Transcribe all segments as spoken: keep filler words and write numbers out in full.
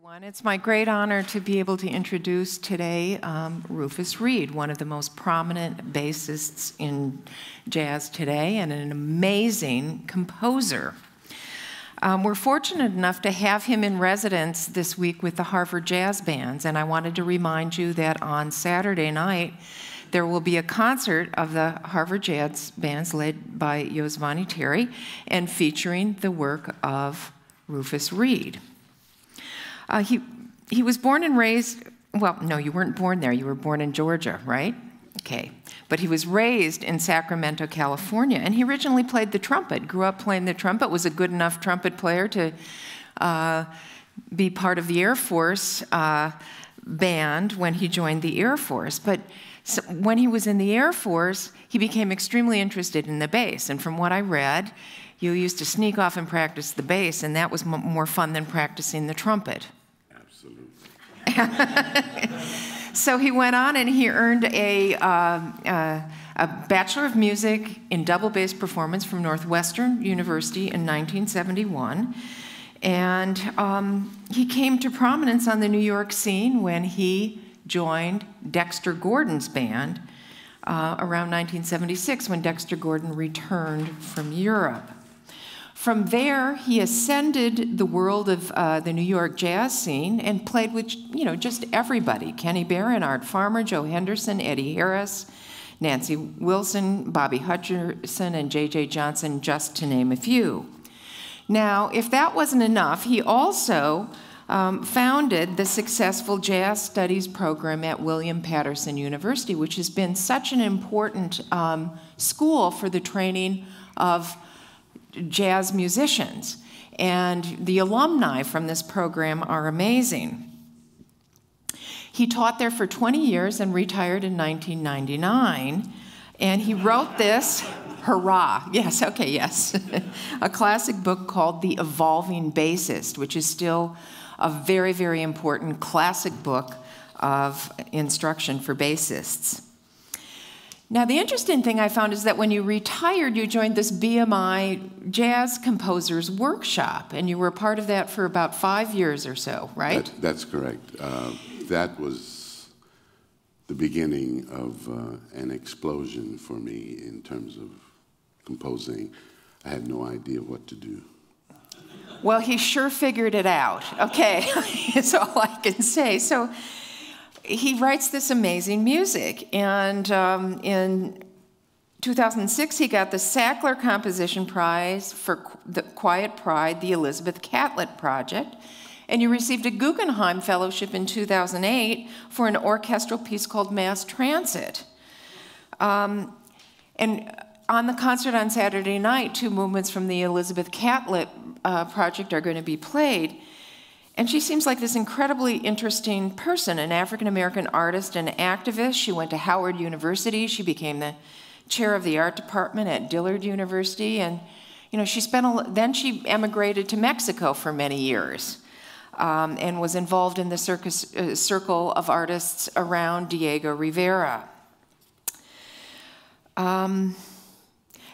everyone. It's my great honor to be able to introduce today um, Rufus Reid, one of the most prominent bassists in jazz today and an amazing composer. Um, we're fortunate enough to have him in residence this week with the Harvard Jazz Bands, and I wanted to remind you that on Saturday night there will be a concert of the Harvard Jazz Bands led by Yosmany Terry and featuring the work of Rufus Reid. Uh, he, he was born and raised, well, no, you weren't born there. You were born in Georgia, right? Okay. But he was raised in Sacramento, California, and he originally played the trumpet, grew up playing the trumpet, was a good enough trumpet player to uh, be part of the Air Force uh, band when he joined the Air Force. But so when he was in the Air Force, he became extremely interested in the bass, and from what I read, you used to sneak off and practice the bass, and that was m more fun than practicing the trumpet. Absolutely. So he went on and he earned a, uh, uh, a Bachelor of Music in Double Bass Performance from Northwestern University in nineteen seventy-one. And um, he came to prominence on the New York scene when he joined Dexter Gordon's band uh, around nineteen seventy-six when Dexter Gordon returned from Europe. From there, he ascended the world of uh, the New York jazz scene and played with, you know, just everybody. Kenny Barron, Art Farmer, Joe Henderson, Eddie Harris, Nancy Wilson, Bobby Hutcherson, and J J Johnson, just to name a few. Now, if that wasn't enough, he also um, founded the successful Jazz Studies program at William Patterson University, which has been such an important um, school for the training of jazz musicians, and the alumni from this program are amazing. He taught there for twenty years and retired in nineteen ninety-nine, and he wrote this, hurrah, yes, okay, yes, a classic book called The Evolving Bassist, which is still a very, very important classic book of instruction for bassists. Now, the interesting thing I found is that when you retired, you joined this B M I Jazz Composers Workshop, and you were a part of that for about five years or so, right? That, that's correct. Uh, that was the beginning of uh, an explosion for me in terms of composing. I had no idea what to do. Well, he sure figured it out. Okay, that's all I can say. So he writes this amazing music, and um, in two thousand six he got the Sackler Composition Prize for Qu the Quiet Pride, the Elizabeth Catlett Project, and you received a Guggenheim Fellowship in two thousand eight for an orchestral piece called Mass Transit. Um, and on the concert on Saturday night, two movements from the Elizabeth Catlett uh, Project are going to be played. And she seems like this incredibly interesting person, an African-American artist and activist. She went to Howard University. She became the chair of the art department at Dillard University. And, you know, she spent a, then she emigrated to Mexico for many years um, and was involved in the circus, uh, circle of artists around Diego Rivera. Um,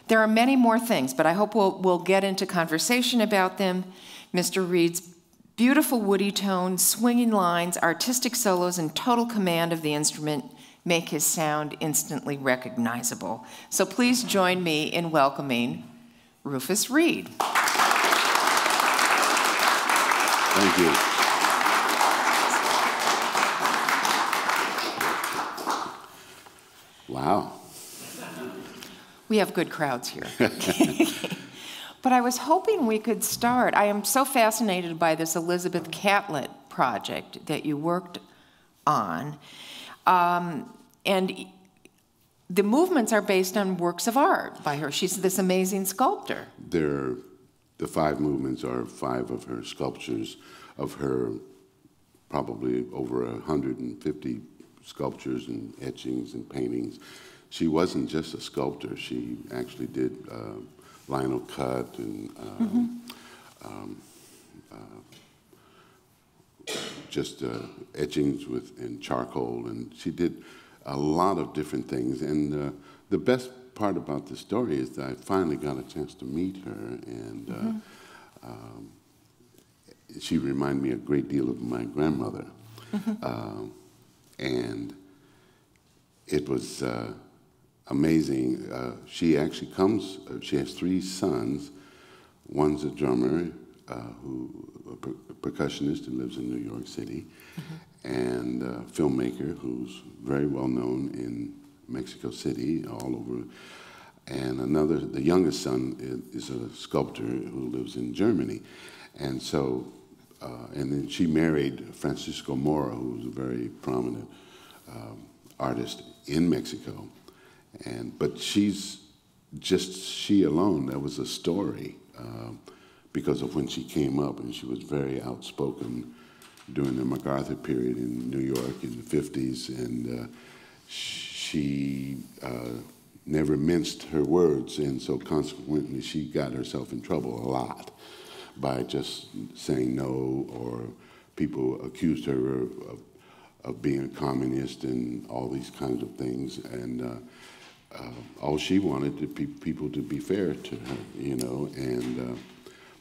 there are many more things, but I hope we'll, we'll get into conversation about them. Mister Reid's beautiful woody tones, swinging lines, artistic solos, and total command of the instrument make his sound instantly recognizable. So please join me in welcoming Rufus Reid. Thank you. Wow. We have good crowds here. But I was hoping we could start. I am so fascinated by this Elizabeth Catlett project that you worked on. Um, and the movements are based on works of art by her. She's this amazing sculptor. They're, the five movements are five of her sculptures, of her probably over one hundred fifty sculptures and etchings and paintings. She wasn't just a sculptor. She actually did uh, Lionel Cut and um, mm-hmm. um, uh, just uh, etchings with and charcoal, and she did a lot of different things. And uh, the best part about the story is that I finally got a chance to meet her, and mm-hmm. uh, um, she reminded me a great deal of my grandmother. Mm-hmm. uh, and it was uh, amazing. Uh, she actually comes, uh, she has three sons. One's a drummer, uh, who, a per percussionist who lives in New York City, mm-hmm. and a filmmaker who's very well known in Mexico City, all over. And another, the youngest son is, is a sculptor who lives in Germany. And so, uh, and then she married Francisco Mora, who was a very prominent um, artist in Mexico. And, but she's just, she alone, that was a story uh, because of when she came up, and she was very outspoken during the MacArthur period in New York in the fifties, and uh, she uh, never minced her words, and so consequently she got herself in trouble a lot by just saying no, or people accused her of, of being a communist and all these kinds of things. And uh, uh, all she wanted to be people to be fair to her, you know. And uh,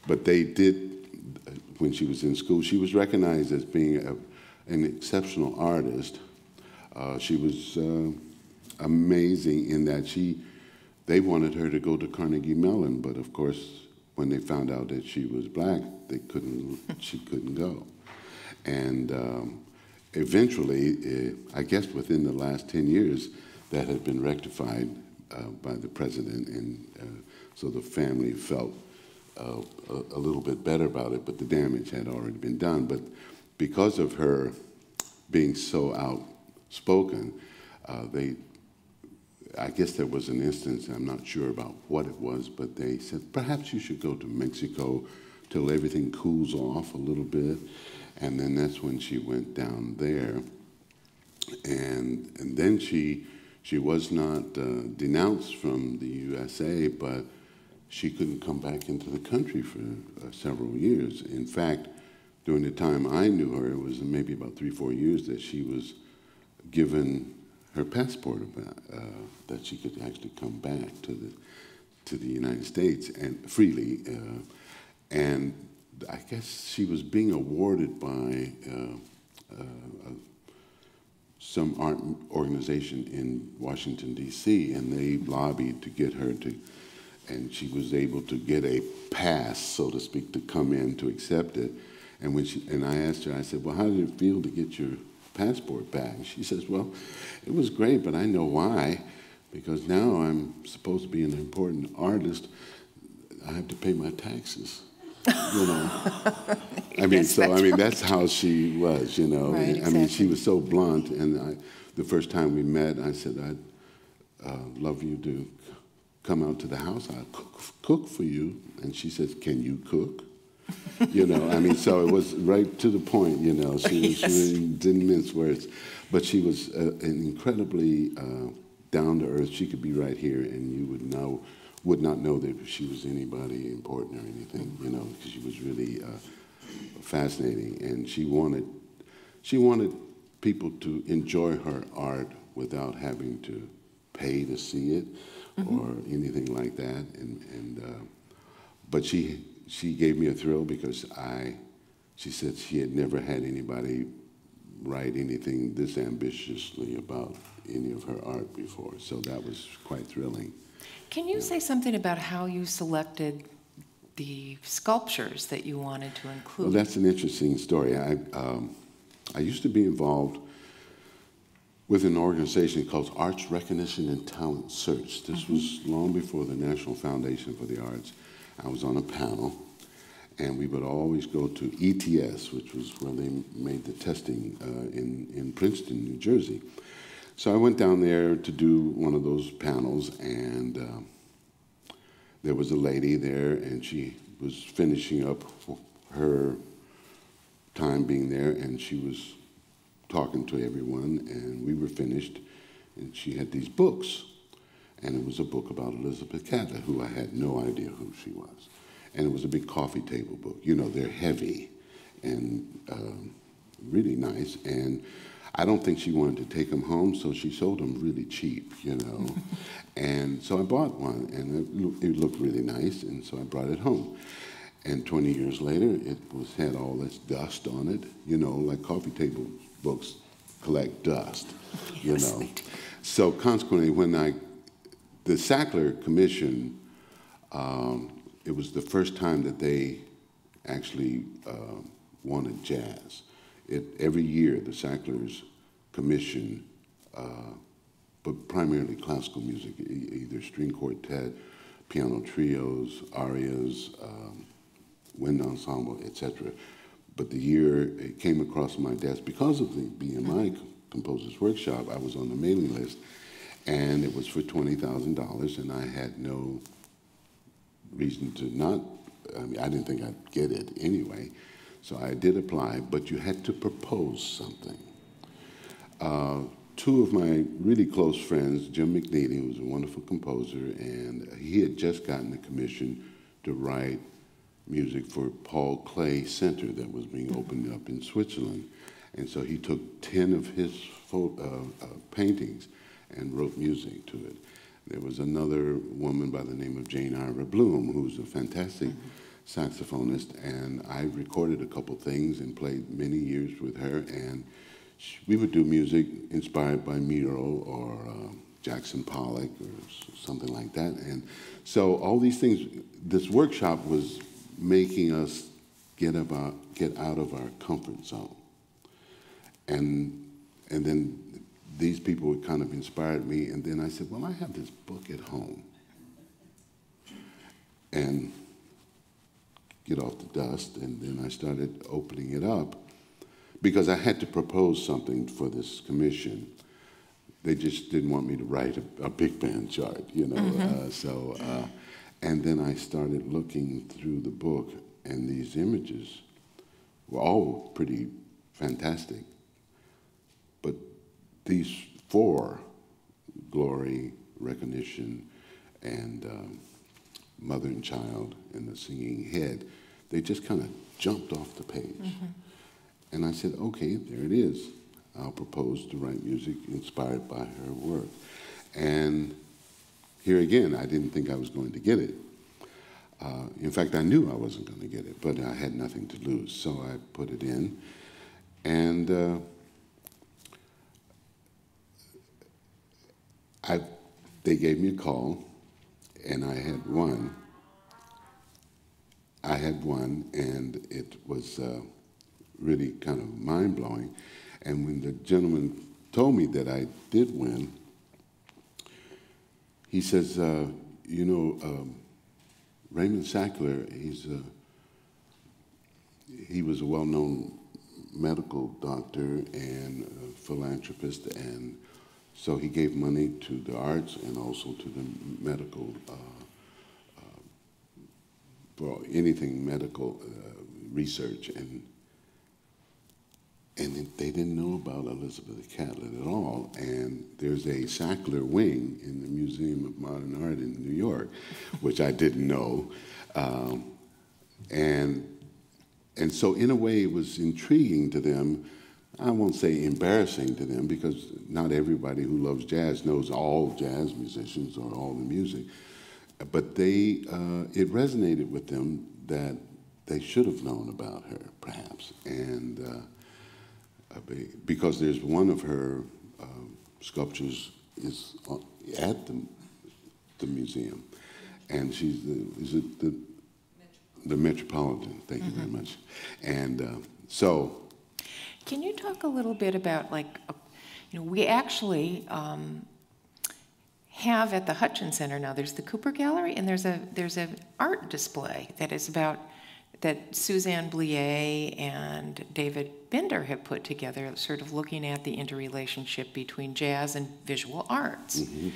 but they did, when she was in school, she was recognized as being a, an exceptional artist. Uh, she was uh, amazing in that she, they wanted her to go to Carnegie Mellon, but of course, when they found out that she was black, they couldn't, she couldn't go. And um, eventually, it, I guess within the last ten years, that had been rectified uh, by the president, and uh, so the family felt uh, a, a little bit better about it, but the damage had already been done. But because of her being so outspoken, uh, they, I guess there was an instance, I'm not sure about what it was, but they said, perhaps you should go to Mexico till everything cools off a little bit. And then that's when she went down there. And, and then she, she was not uh, denounced from the U S A, but she couldn't come back into the country for uh, several years. In fact, during the time I knew her, it was maybe about three, four years that she was given her passport about, uh, that she could actually come back to the to the United States and freely, uh, and I guess she was being awarded by uh, uh, uh, some art organization in Washington D C, and they lobbied to get her to, and she was able to get a pass, so to speak, to come in to accept it. And when she, and I asked her, I said, well, how did it feel to get your passport back? She says, well, it was great, but I know why, because now I'm supposed to be an important artist. I have to pay my taxes, you know. I mean, yes, so, I mean, right. That's how she was, you know. Right, and, exactly. I mean, she was so blunt, and I, the first time we met, I said, I'd uh, love you to come out to the house. I'll cook, cook for you. And she says, can you cook? You know, I mean, so it was right to the point, you know. She, yes. she really didn't mince words. But she was uh, an incredibly uh, down-to-earth. She could be right here, and you would know, would not know that she was anybody important or anything, you know, because she was really uh, fascinating. And she wanted, she wanted people to enjoy her art without having to pay to see it, mm-hmm. or anything like that. And, and uh, but she... She gave me a thrill because I, she said she had never had anybody write anything this ambitiously about any of her art before, so that was quite thrilling. Can you yeah. say something about how you selected the sculptures that you wanted to include? Well, that's an interesting story. I, um, I used to be involved with an organization called Arts Recognition and Talent Search. This mm-hmm. was long before the National Foundation for the Arts. I was on a panel, and we would always go to E T S, which was where they made the testing uh, in, in Princeton, New Jersey. So I went down there to do one of those panels, and um, there was a lady there, and she was finishing up her time being there, and she was talking to everyone, and we were finished, and she had these books. And it was a book about Elizabeth Catlett, who I had no idea who she was. And it was a big coffee table book. You know, they're heavy and um, really nice. And I don't think she wanted to take them home, so she sold them really cheap, you know. And so I bought one, and it, lo it looked really nice, and so I brought it home. And twenty years later, it was had all this dust on it, you know, like coffee table books collect dust, you know. So consequently, when I, the Sackler Commission, um, it was the first time that they actually uh, wanted jazz. It, every year, the Sackler's Commission, uh, but primarily classical music, e either string quartet, piano trios, arias, um, wind ensemble, et cetera. But the year it came across my desk, because of the B M I Composers Workshop, I was on the mailing list, and it was for twenty thousand dollars, and I had no reason to not, I mean, I didn't think I'd get it anyway, so I did apply, but you had to propose something. Uh, two of my really close friends, Jim McNeely, who was a wonderful composer, and he had just gotten a commission to write music for Paul Klee Center that was being opened up in Switzerland. And so he took ten of his photo, uh, uh, paintings and wrote music to it. There was another woman by the name of Jane Ira Bloom, who's a fantastic mm-hmm. saxophonist, and I recorded a couple things and played many years with her, and she, we would do music inspired by Miro or uh, Jackson Pollock or something like that. And so all these things, this workshop was making us get about get out of our comfort zone, and and then these people kind of inspired me. And then I said, well, I have this book at home, and get off the dust. And then I started opening it up because I had to propose something for this commission. They just didn't want me to write a, a big band chart, you know. Mm-hmm. uh, so. Uh, And then I started looking through the book, and these images were all pretty fantastic. But these four, Glory, Recognition, and um, Mother and Child, and the Singing Head, they just kind of jumped off the page. Mm-hmm. And I said, okay, there it is. I'll propose to write music inspired by her work. And here again, I didn't think I was going to get it. Uh, in fact, I knew I wasn't going to get it, but I had nothing to lose, so I put it in. And uh, I, they gave me a call, and I had won. I had won, and it was uh, really kind of mind-blowing. And when the gentleman told me that I did win, he says, uh, you know, um, Raymond Sackler, he's a, he was a well-known medical doctor and a philanthropist, and so he gave money to the arts and also to the medical, uh, uh, well, anything medical uh, research. And, and they didn't know about Elizabeth Catlett at all. And there's a Sackler wing in the Museum of Modern Art in New York, which I didn't know. Um, and, and so in a way, it was intriguing to them. I won't say embarrassing to them, because not everybody who loves jazz knows all jazz musicians or all the music. But they, uh, it resonated with them that they should have known about her, perhaps. And uh, because there's one of her uh, sculptures is at the, the museum, and she's the, is it the, Metropolitan. the Metropolitan, thank mm-hmm. you very much. And uh, so. Can you talk a little bit about, like, uh, you know, we actually um, have at the Hutchins Center now, there's the Cooper Gallery, and there's a there's an art display that is about, that Suzanne Blier and David Binder have put together, sort of looking at the interrelationship between jazz and visual arts. Mm-hmm.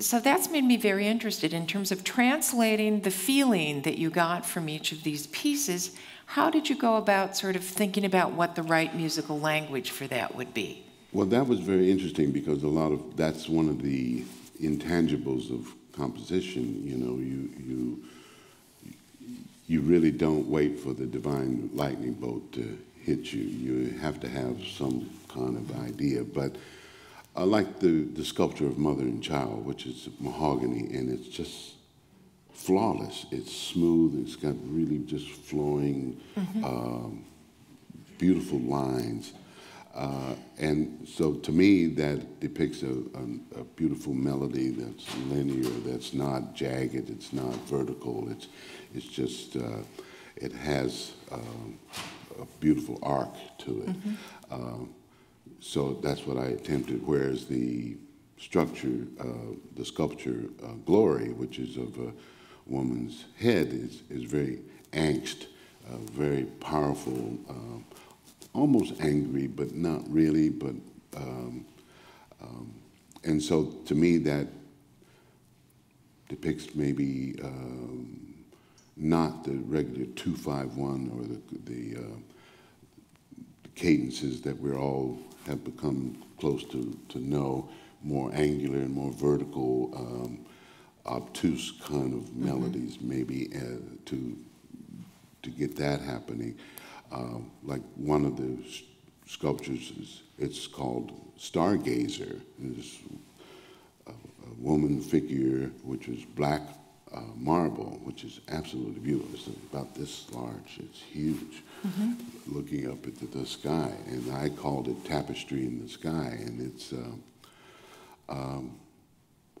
So that's made me very interested in terms of translating the feeling that you got from each of these pieces. How did you go about sort of thinking about what the right musical language for that would be? Well, that was very interesting, because a lot of, that's one of the intangibles of composition, you know, you, you You really don't wait for the divine lightning bolt to hit you. You have to have some kind of idea. But I like the, the sculpture of Mother and Child, which is mahogany, and it's just flawless. It's smooth. It's got really just flowing, mm-hmm. um, beautiful lines. Uh, and so to me, that depicts a, a, a beautiful melody that's linear, that's not jagged, it's not vertical, it's, it's just, uh, it has um, a beautiful arc to it. Mm-hmm. um, so that's what I attempted, whereas the structure, uh, the sculpture uh, Glory, which is of a woman's head, is, is very angst, uh, very powerful, uh, almost angry, but not really, but, um, um, and so to me that depicts maybe um, not the regular two five one or the, the, uh, the cadences that we all have become close to, to know, more angular and more vertical, um, obtuse kind of melodies, mm-hmm. maybe uh, to, to get that happening. Uh, like one of the sculptures, is, it's called Stargazer. It's a, a woman figure, which is black uh, marble, which is absolutely beautiful. It's about this large. It's huge, mm-hmm. looking up at the, the sky. And I called it Tapestry in the Sky. And it's uh, um,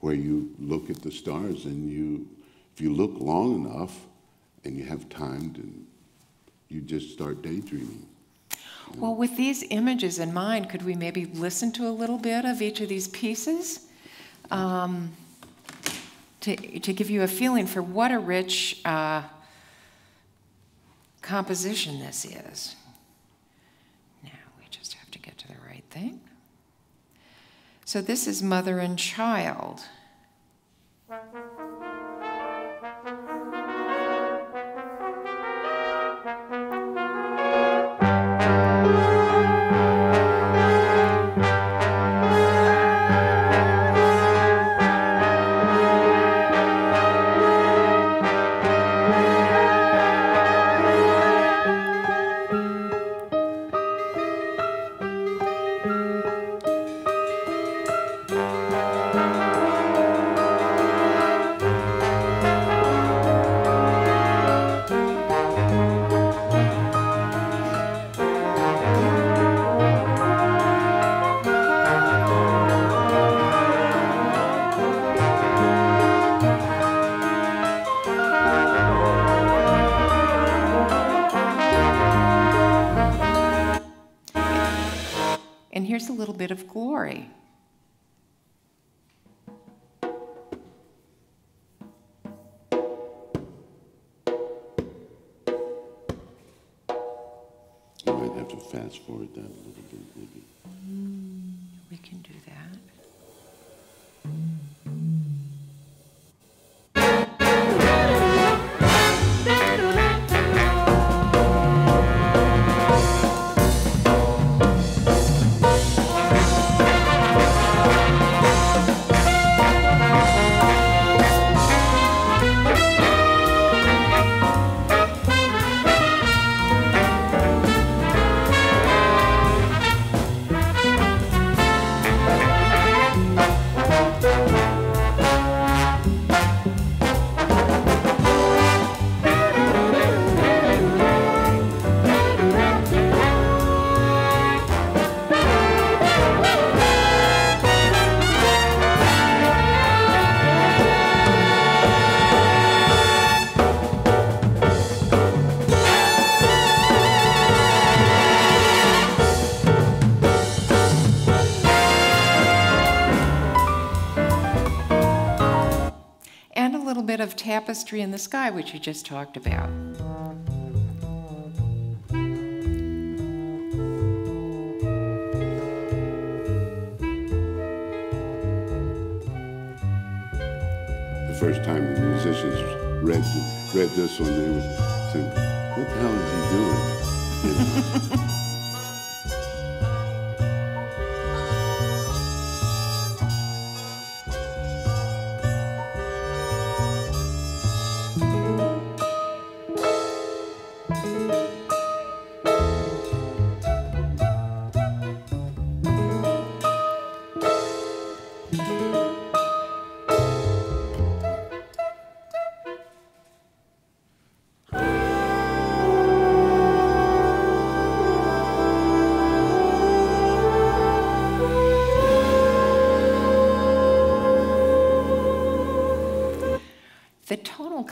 where you look at the stars, and you, if you look long enough and you have time to, you just start daydreaming. Yeah. Well, with these images in mind, could we maybe listen to a little bit of each of these pieces um, to, to give you a feeling for what a rich uh, composition this is? Now, we just have to get to the right thing. So this is Mother and Child. Here's a little bit of Glory. You might have to fast forward that a little bit, maybe. Mm, we can do that. Of Tapestry in the Sky, which you just talked about. The first time the musicians read read this one, they would think, "What the hell is he doing?" You know?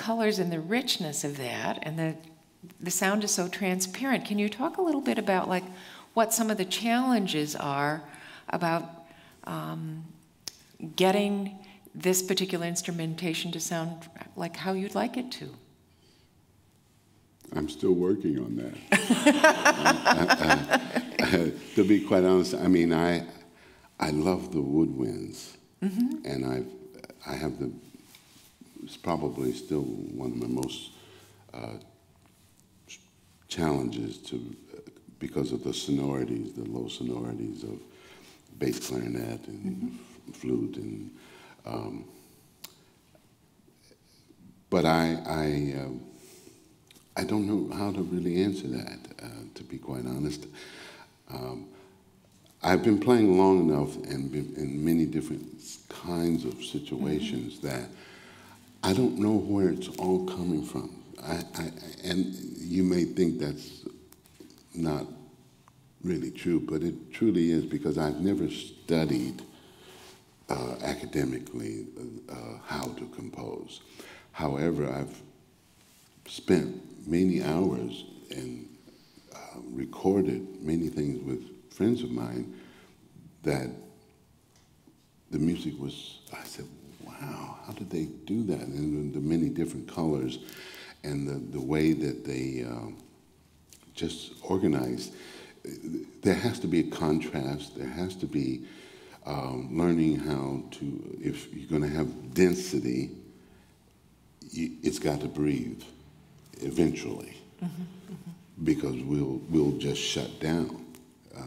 colors and the richness of that, and the, the sound is so transparent. Can you talk a little bit about like what some of the challenges are about um, getting this particular instrumentation to sound like how you'd like it to? I'm still working on that. I, I, I, to be quite honest, I mean, I, I love the woodwinds, mm-hmm. and I've, I have the, it's probably still one of my most uh, challenges to, because of the sonorities, the low sonorities of bass clarinet and mm-hmm. flute and, um, but I, I, uh, I don't know how to really answer that, uh, to be quite honest. Um, I've been playing long enough and been in many different kinds of situations mm-hmm. that I don't know where it's all coming from. I, I, and you may think that's not really true, but it truly is, because I've never studied uh, academically uh, how to compose. However, I've spent many hours and uh, recorded many things with friends of mine that the music was, I said, wow, how did they do that? And the many different colors and the, the way that they um, just organized. There has to be a contrast. There has to be um, learning how to, if you're going to have density, you, it's got to breathe. Eventually, mm-hmm, mm-hmm. because we'll we'll just shut down. Uh,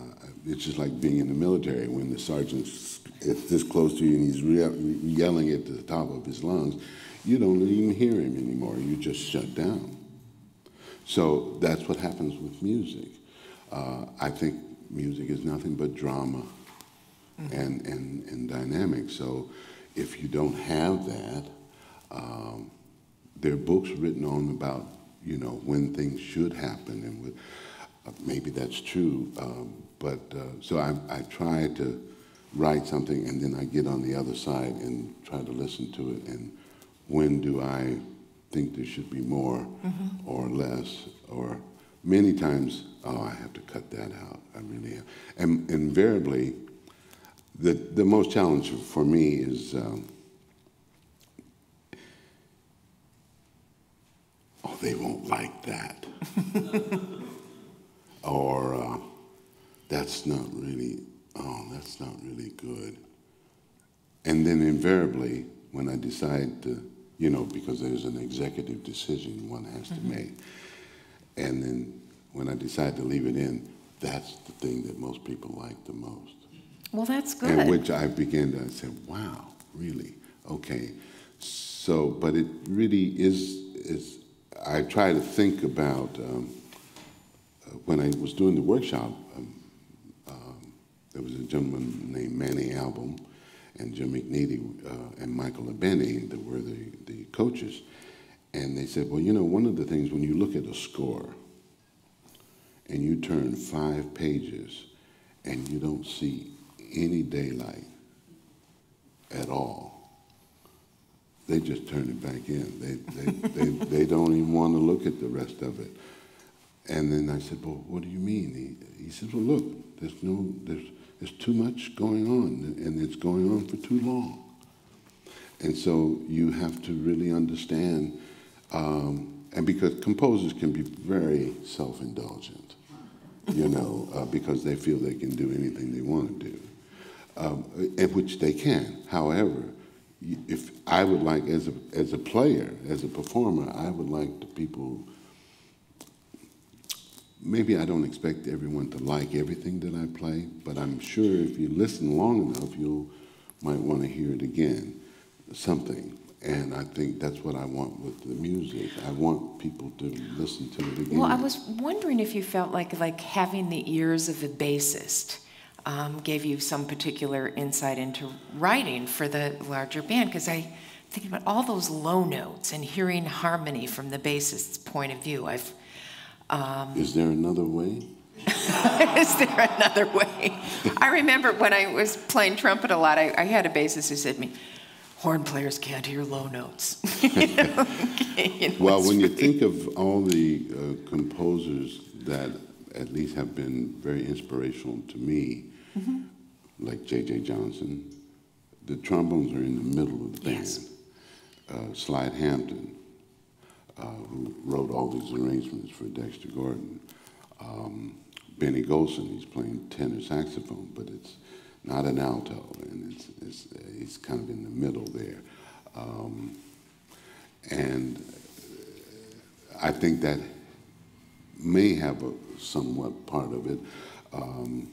it's just like being in the military when the sergeant's this close to you and he's re yelling at the top of his lungs. You don't even hear him anymore. You just shut down. So that's what happens with music. Uh, I think music is nothing but drama mm-hmm. and and and dynamics. So if you don't have that, um, there are books written on about, you know, when things should happen, and with, uh, maybe that's true, um, but uh, so I, I try to write something and then I get on the other side and try to listen to it, and when do I think there should be more mm-hmm. or less, or many times, oh, I have to cut that out, I really have. And invariably, the, the most challenge for me is um, oh, they won't like that. Or, uh, that's not really, oh, that's not really good. And then invariably, when I decide to, you know, because there's an executive decision one has mm-hmm. to make, and then when I decide to leave it in, that's the thing that most people like the most. Well, that's good. And which I began to say, wow, really? Okay. So, but it really is, is I try to think about, um, uh, when I was doing the workshop, um, um, there was a gentleman named Manny Album and Jim McNeely uh, and Michael and Benny that were the, the coaches, and they said, well, you know, one of the things when you look at a score and you turn five pages and you don't see any daylight at all, they just turn it back in. They, they, they, they don't even want to look at the rest of it. And then I said, well, what do you mean? He, he said, well, look, there's, no, there's, there's too much going on, and it's going on for too long. And so you have to really understand, um, and because composers can be very self-indulgent, you know, uh, because they feel they can do anything they want to do, um, and which they can. However, if I would like, as a, as a player, as a performer, I would like the people, maybe I don't expect everyone to like everything that I play, but I'm sure if you listen long enough, you might want to hear it again, something. And I think that's what I want with the music. I want people to listen to it again. Well, I was wondering if you felt like, like having the ears of a bassist Um, gave you some particular insight into writing for the larger band, because I think about all those low notes and hearing harmony from the bassist's point of view. I've um, is there another way? Is there another way? I remember when I was playing trumpet a lot, I, I had a bassist who said to me, horn players can't hear low notes. you know? you know, well, when really... you think of all the uh, composers that at least have been very inspirational to me, mm-hmm. like J J. Johnson, the trombones are in the middle of the band. Yes. Uh, Slide Hampton, uh, who wrote all these arrangements for Dexter Gordon. Um, Benny Golson, he's playing tenor saxophone, but it's not an alto, and it's, it's, it's kind of in the middle there. Um, and I think that may have a somewhat part of it, um,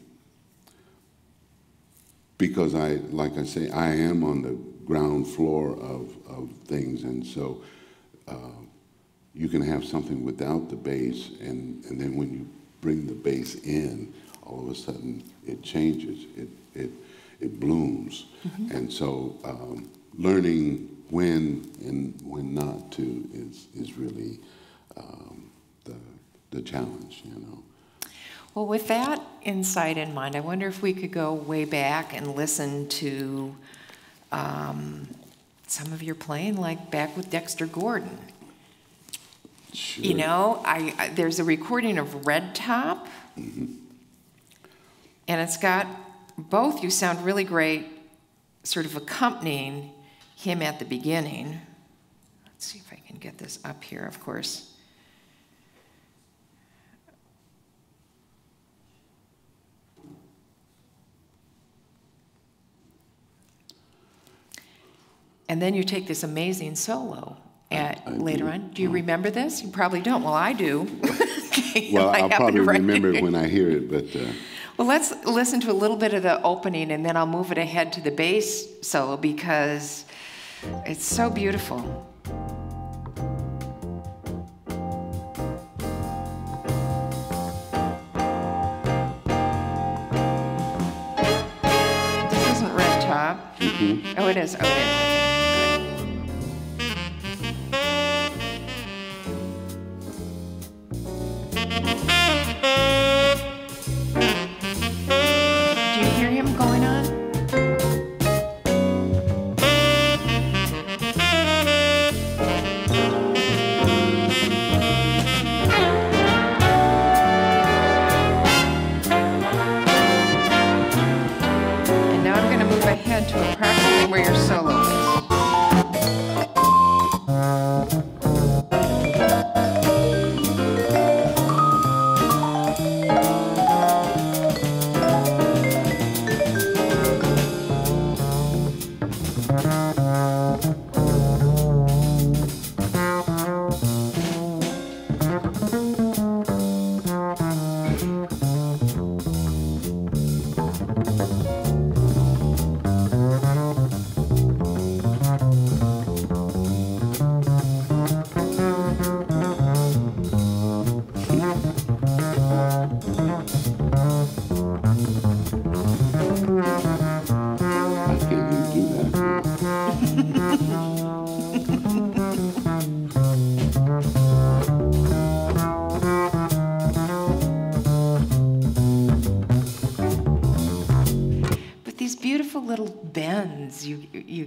because I, like I say, I am on the ground floor of, of things, and so uh, you can have something without the bass, and, and then when you bring the bass in, all of a sudden it changes, it, it, it blooms. Mm-hmm. And so um, learning when and when not to is, is really um, the, the challenge, you know. Well, with that insight in mind, I wonder if we could go way back and listen to um, some of your playing, like back with Dexter Gordon. Sure. You know, I, I there's a recording of Red Top, mm-hmm. and it's got both, you sound really great, sort of accompanying him at the beginning. Let's see if I can get this up here, of course. And then you take this amazing solo at, I, I later do. on. Do you remember this? You probably don't. Well, I do. Well, I I'll probably remember it when I hear it, but... Uh... Well, let's listen to a little bit of the opening, and then I'll move it ahead to the bass solo because it's so beautiful. This isn't Red Top. Mm-hmm. Oh, it is. Oh, it is.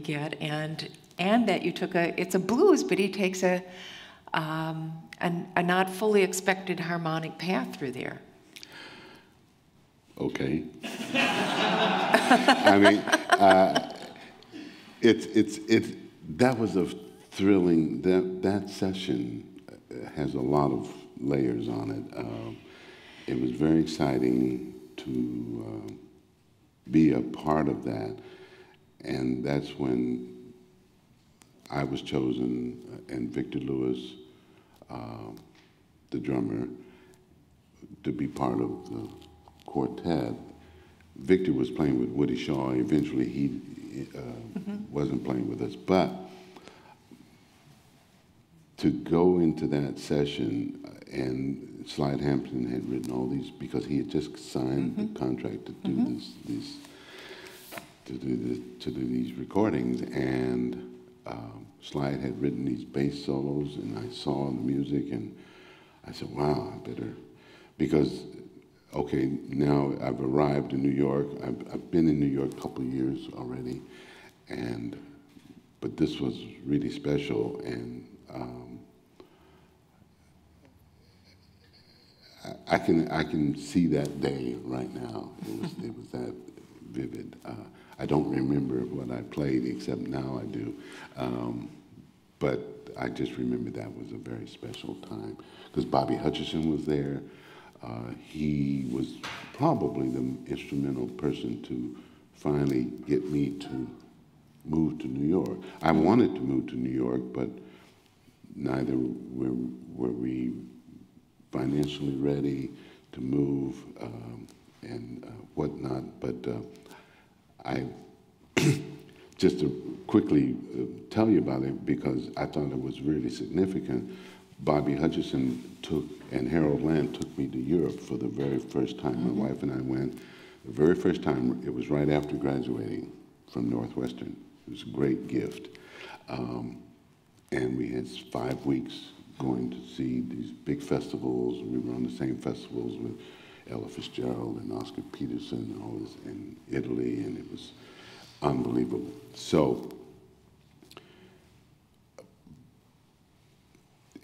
Get and and that you took a it's a blues, but he takes a um, an, a not fully expected harmonic path through there. Okay. I mean, uh, it's it's it's that was a thrilling that that session has a lot of layers on it. Uh, it was very exciting to uh, be a part of that. And that's when I was chosen, and Victor Lewis, uh, the drummer, to be part of the quartet. Victor was playing with Woody Shaw. Eventually, he uh, mm-hmm. wasn't playing with us. But to go into that session, and Slide Hampton had written all these, because he had just signed mm-hmm. the contract to do mm-hmm. this, these. To do, this, to do these recordings, and um, Slide had written these bass solos, and I saw the music, and I said, wow, I better, because, okay, now I've arrived in New York, I've, I've been in New York a couple of years already, and but this was really special, and um, I, I can I can see that day right now. It was, it was that vivid. Uh, I don't remember what I played, except now I do, um, but I just remember that was a very special time because Bobby Hutcherson was there. Uh, he was probably the instrumental person to finally get me to move to New York. I wanted to move to New York, but neither were, were we financially ready to move um, and uh, whatnot. But uh, I just to quickly tell you about it because I thought it was really significant. Bobby Hutcherson took, and Harold Land took me to Europe for the very first time. Mm-hmm. My wife and I went. The very first time, it was right after graduating from Northwestern. It was a great gift. Um, and we had five weeks going to see these big festivals. We were on the same festivals with Ella Fitzgerald and Oscar Peterson and all this in Italy, and it was unbelievable. So,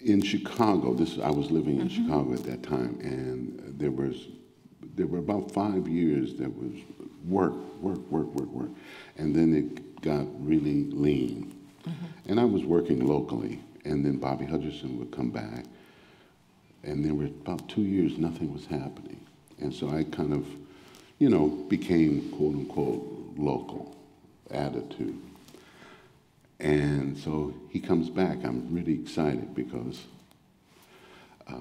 in Chicago, this I was living in mm-hmm. Chicago at that time, and there was there were about five years that was work, work, work, work, work, and then it got really lean, mm-hmm. and I was working locally, and then Bobby Hutcherson would come back, and there were about two years nothing was happening, and so I kind of, you know, became quote unquote local attitude. And so he comes back. I'm really excited because uh,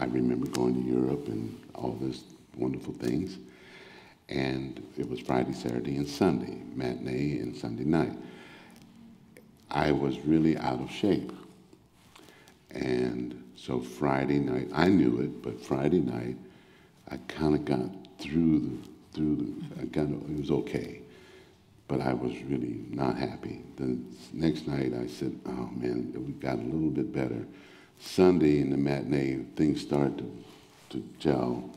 I remember going to Europe and all these wonderful things. And it was Friday, Saturday, and Sunday, matinee and Sunday night. I was really out of shape. And so Friday night, I knew it, but Friday night, I kind of got through the, through the, I got, it was okay. But I was really not happy. The next night I said, oh man, we got a little bit better. Sunday in the matinee, things started to, to gel.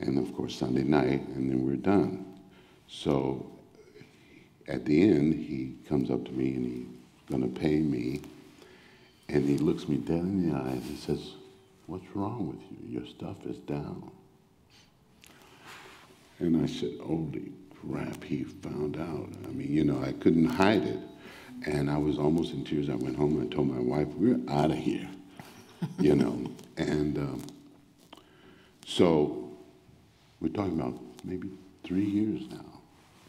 And of course, Sunday night, and then we're done. So at the end, he comes up to me and he's gonna pay me. And he looks me dead in the eyes and says, what's wrong with you? Your stuff is down. And I said, holy crap, he found out. I mean, you know, I couldn't hide it. And I was almost in tears. I went home and I told my wife, we're out of here, you know. And um, so we're talking about maybe three years now.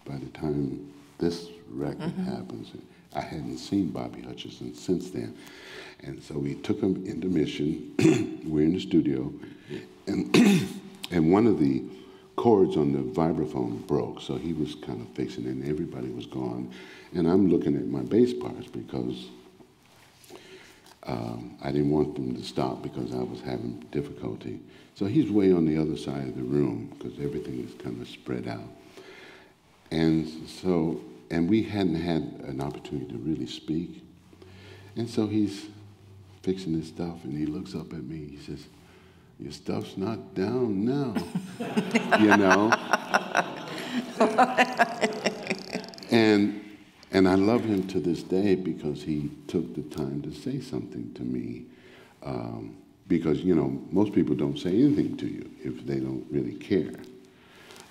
By the time this record mm-hmm. happens, I hadn't seen Bobby Hutcherson since then. And so we took him into Mission. We're in the studio. And, and one of the chords on the vibraphone broke, so he was kind of fixing it, and everybody was gone. And I'm looking at my bass parts because um, I didn't want them to stop because I was having difficulty. So he's way on the other side of the room because everything is kind of spread out. And so, and we hadn't had an opportunity to really speak. And so he's fixing his stuff, and he looks up at me, he says, your stuff's not down now, you know? and, and I love him to this day because he took the time to say something to me. Um, because, you know, most people don't say anything to you if they don't really care.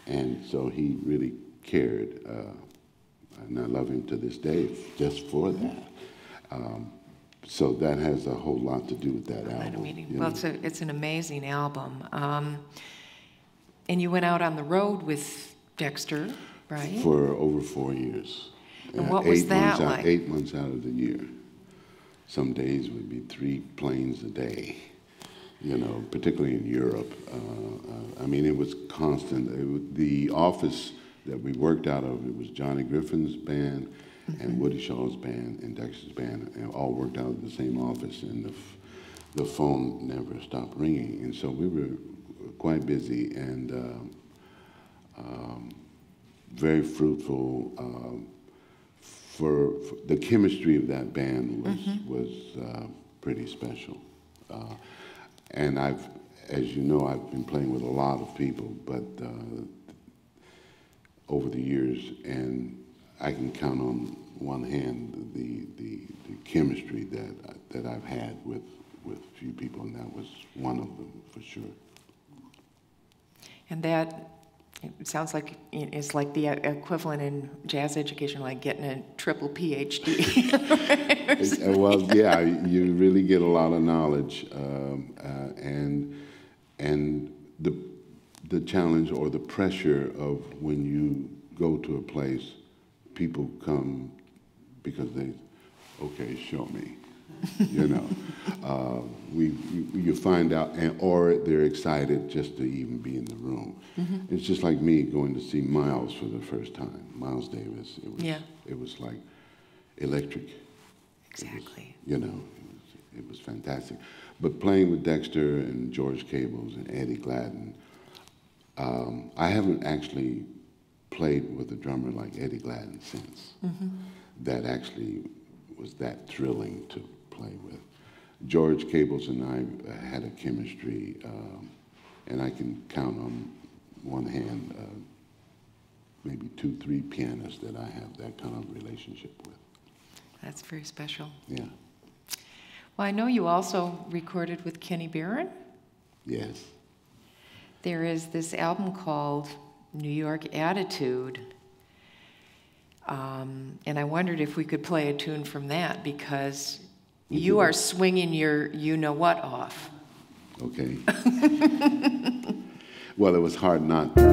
And so he really cared. Uh, and I love him to this day just for that. Um, So that has a whole lot to do with that album. You know? Well, it's, a, it's an amazing album. Um, and you went out on the road with Dexter, right? For over four years. And uh, what was that like? Out, eight months out of the year. Some days would be three planes a day, you know, particularly in Europe. Uh, uh, I mean, it was constant. It was, the office that we worked out of, it was Johnny Griffin's band, Mm-hmm. and Woody Shaw's band and Dexter's band, and all worked out of the same office, and the, f the phone never stopped ringing. And so we were quite busy and um, um, very fruitful. Um, for, for the chemistry of that band was, mm-hmm. was uh, pretty special. Uh, and I've, as you know, I've been playing with a lot of people, but uh, over the years, and I can count on one hand the the, the chemistry that that I've had with with few people, and that was one of them for sure. And that it sounds like it's like the equivalent in jazz education, like getting a triple P H D. Right? Well, yeah, you really get a lot of knowledge, um, uh, and and the the challenge or the pressure of when you go to a place, people come because they, okay, show me, you know. Uh, we, we you find out, and, or they're excited just to even be in the room. Mm-hmm. It's just like me going to see Miles for the first time, Miles Davis. It was, yeah. It was like electric. Exactly. It was, you know, it was, it was fantastic. But playing with Dexter and George Cables and Eddie Gladden, um, I haven't actually played with a drummer like Eddie Gladden since. Mm-hmm. That actually was that thrilling to play with. George Cables and I had a chemistry, um, and I can count on one hand uh, maybe two, three pianists that I have that kind of relationship with. That's very special. Yeah. Well, I know you also recorded with Kenny Barron. Yes. There is this album called New York Attitude, um, and I wondered if we could play a tune from that, because we you are swinging your you-know-what off. Okay. Well, it was hard not to.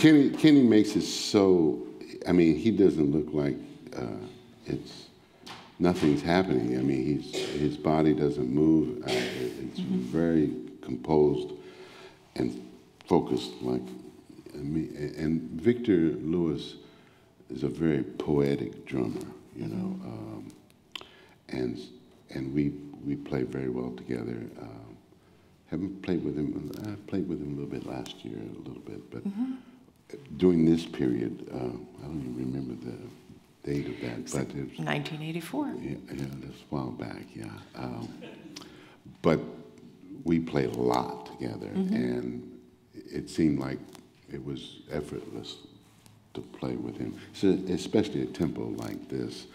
Kenny, Kenny makes it so, I mean, he doesn't look like uh, it's, nothing's happening. I mean, he's, his body doesn't move. Uh, it, it's mm-hmm. very composed and focused. Like, I mean, and Victor Lewis is a very poetic drummer, you know, um, and and we, we play very well together. Um, haven't played with him, I played with him a little bit last year, a little bit, but. Mm-hmm. During this period, uh, I don't even remember the date of that, but it was nineteen eighty-four. Yeah, yeah, that's a while back. Yeah, um, but we played a lot together, mm-hmm. and it seemed like it was effortless to play with him. So, especially a tempo like this,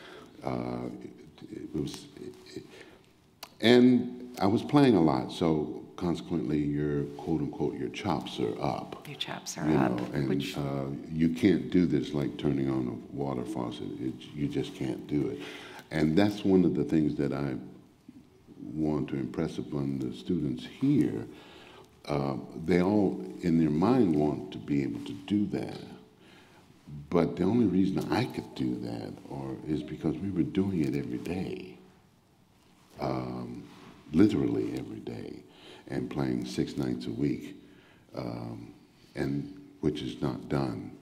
uh, it, it was. It, it, and I was playing a lot, so. Consequently, your quote-unquote your chops are up. Your chops are you up, know, and which... uh, you can't do this like turning on a water faucet. It, you just can't do it, and that's one of the things that I want to impress upon the students here. Uh, they all, in their mind, want to be able to do that, but the only reason I could do that, or is because we were doing it every day, um, literally every day. And playing six nights a week, um, and which is not done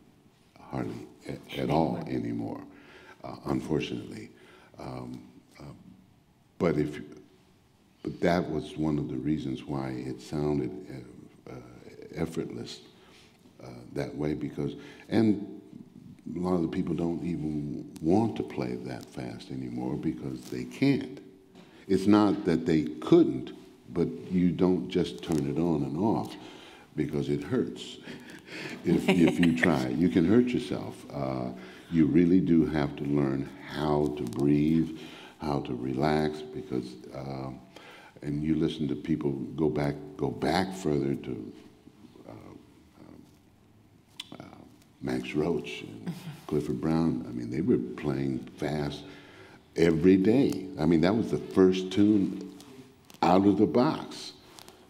hardly at, at all anymore, uh, unfortunately. Um, uh, but if, but that was one of the reasons why it sounded uh, effortless uh, that way, because, and a lot of the people don't even want to play that fast anymore because they can't. It's not that they couldn't, but you don't just turn it on and off because it hurts if, if you try. You can hurt yourself. Uh, you really do have to learn how to breathe, how to relax, because, uh, and you listen to people go back, go back further to uh, uh, Max Roach and Clifford Brown. I mean, they were playing fast every day. I mean, that was the first tune out of the box,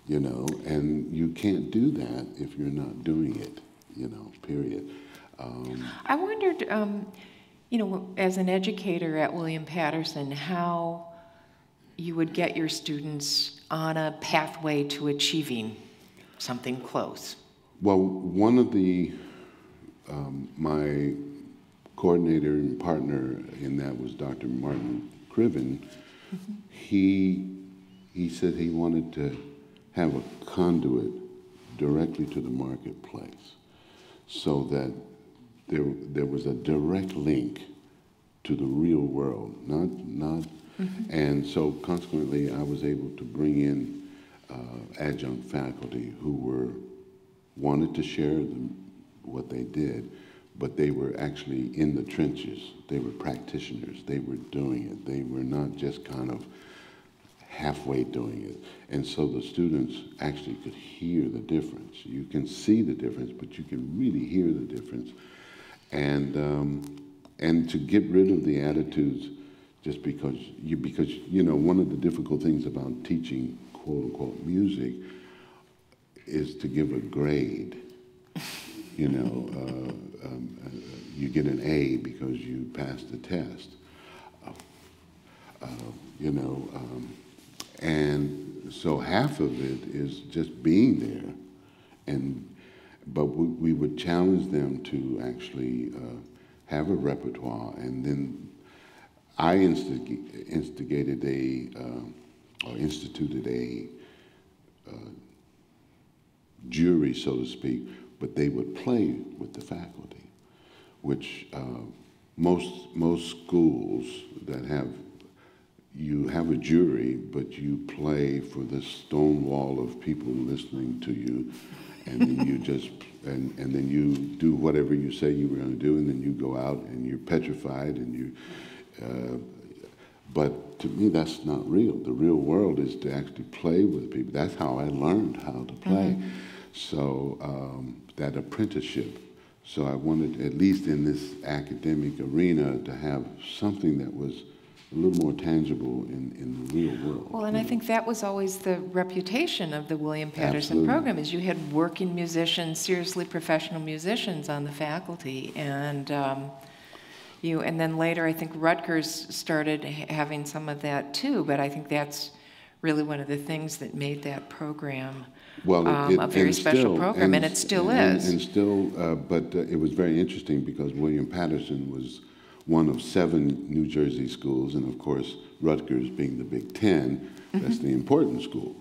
you know, and you can't do that if you're not doing it, you know, period. Um, I wondered, um, you know, as an educator at William Patterson, how you would get your students on a pathway to achieving something close. Well, one of the, um, my coordinator and partner in that was Doctor Martin Criven. Mm-hmm. He, he said he wanted to have a conduit directly to the marketplace so that there, there was a direct link to the real world, not, not, mm-hmm. and so consequently I was able to bring in uh, adjunct faculty who were, wanted to share the, what they did, but they were actually in the trenches. They were practitioners, they were doing it. They were not just kind of halfway doing it. And so the students actually could hear the difference. You can see the difference, but you can really hear the difference. And, um, and to get rid of the attitudes just because you, because, you know, one of the difficult things about teaching quote unquote music is to give a grade. You know, uh, um, uh, you get an A because you passed the test. Uh, uh, you know, um, and so half of it is just being there, and but we, we would challenge them to actually uh, have a repertoire, and then I instig instigated a uh, or instituted a uh, jury, so to speak. But they would play with the faculty, which uh, most most schools that have, you have a jury, but you play for this stone wall of people listening to you, and then you just and and then you do whatever you say you were going to do, and then you go out and you're petrified and you. Uh, but to me, that's not real. The real world is to actually play with people. That's how I learned how to play. Mm-hmm. So um, that apprenticeship. So I wanted, at least in this academic arena, to have something that was a little more tangible in, in the real world. Well, and I know? think that was always the reputation of the William Patterson Absolutely. program, is you had working musicians, seriously professional musicians on the faculty. And, um, you, and then later, I think Rutgers started having some of that too, but I think that's really one of the things that made that program Well, um, it, a very special still, program, and, and it still and, is. And, and still, uh, but uh, it was very interesting because William Patterson was one of seven New Jersey schools, and of course, Rutgers being the Big Ten, that's mm-hmm. the important school.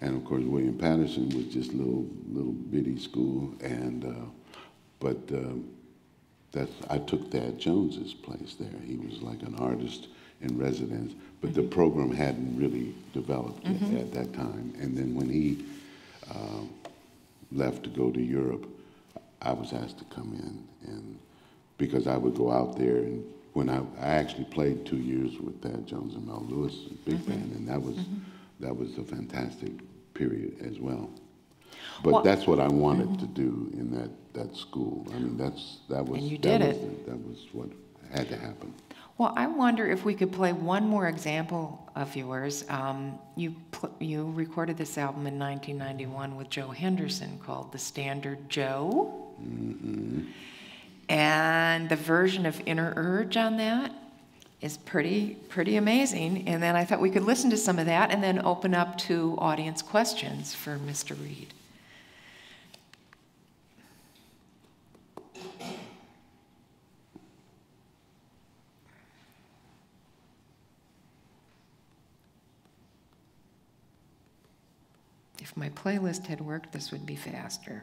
And of course, William Patterson was just little, little bitty school, and uh, but um, that's I took Thad Jones's place there. He was like an artist in residence, but mm-hmm. the program hadn't really developed mm-hmm. at, at that time. And then when he Uh, left to go to Europe, I was asked to come in, and because I would go out there, and when I, I actually played two years with Thad Jones and Mel Lewis, big mm-hmm. band, and that was mm-hmm. that was a fantastic period as well. But well, that's what I wanted mm-hmm. to do in that that school. I mean, that's that was and you did that, it. Was the, that was what had to happen. Well, I wonder if we could play one more example of yours. Um, you, you recorded this album in nineteen ninety-one with Joe Henderson called The Standard Joe. Mm-hmm. And the version of Inner Urge on that is pretty, pretty amazing. And then I thought we could listen to some of that and then open up to audience questions for Mister Reid. If my playlist had worked, this would be faster.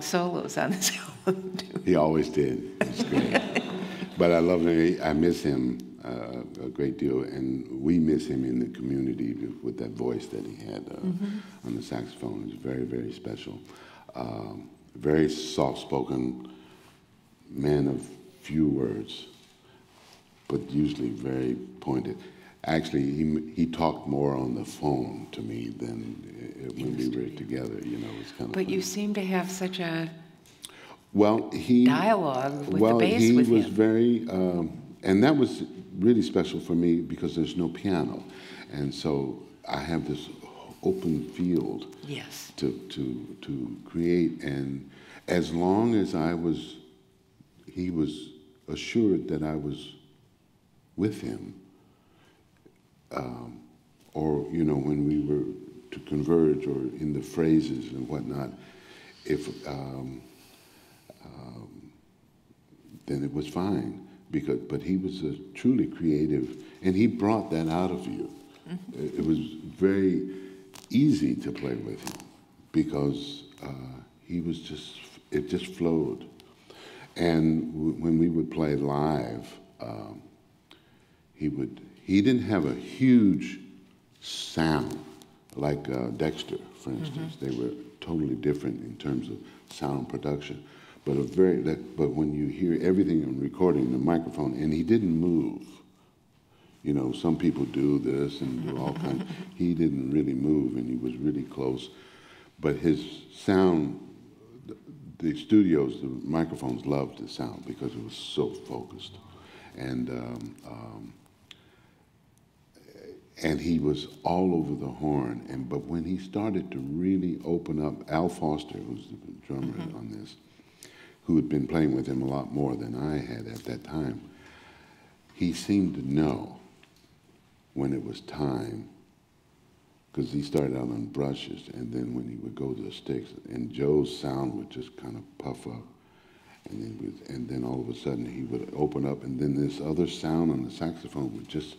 Solos on this album too. He always did. It's great. But I love him. I miss him uh, a great deal, and we miss him in the community with that voice that he had uh, mm-hmm. on the saxophone. It's very, very special. Uh, very soft-spoken, man of few words, but usually very pointed. Actually, he he talked more on the phone to me than it, when we were together. You know, it's kind of. But funny. You seem to have such a well he dialogue with well, the bass he with was him. Very, um, and that was really special for me because there's no piano, and so I have this open field. Yes. To to to create, and as long as I was, he was assured that I was with him. Um, or, you know, when we were to converge or in the phrases and whatnot, if, um, um, then it was fine. Because, but he was a truly creative, and he brought that out of you. Mm-hmm. It, it was very easy to play with him because uh, he was just, it just flowed. And w when we would play live, um, he would... He didn't have a huge sound, like uh, Dexter, for instance. Mm-hmm. They were totally different in terms of sound production. But a very, but when you hear everything on recording, the microphone, and he didn't move. You know, some people do this and do all kinds. He didn't really move, and he was really close. But his sound, the studios, the microphones loved the sound because it was so focused. And... Um, um, And he was all over the horn, and but when he started to really open up, Al Foster, who's the drummer mm-hmm. on this, who had been playing with him a lot more than I had at that time, he seemed to know when it was time, because he started out on brushes, and then when he would go to the sticks, and Joe's sound would just kind of puff up, and then, would, and then all of a sudden he would open up, and then this other sound on the saxophone would just...